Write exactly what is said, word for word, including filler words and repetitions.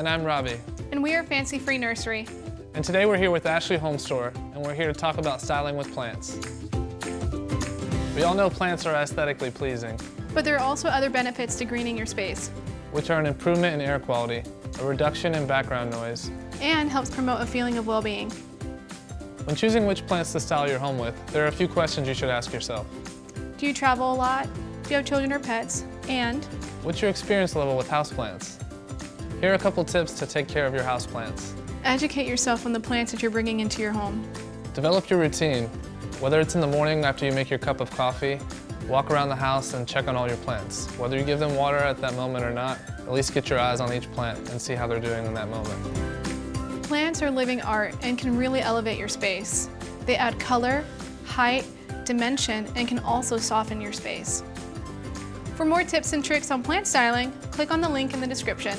And I'm Robbie. And we are Fancy Free Nursery. And today we're here with Ashley HomeStore, and we're here to talk about styling with plants. We all know plants are aesthetically pleasing. But there are also other benefits to greening your space, which are an improvement in air quality, a reduction in background noise, and helps promote a feeling of well-being. When choosing which plants to style your home with, there are a few questions you should ask yourself. Do you travel a lot? Do you have children or pets? And what's your experience level with houseplants? Here are a couple tips to take care of your houseplants. Educate yourself on the plants that you're bringing into your home. Develop your routine, whether it's in the morning after you make your cup of coffee, walk around the house and check on all your plants. Whether you give them water at that moment or not, at least get your eyes on each plant and see how they're doing in that moment. Plants are living art and can really elevate your space. They add color, height, dimension, and can also soften your space. For more tips and tricks on plant styling, click on the link in the description.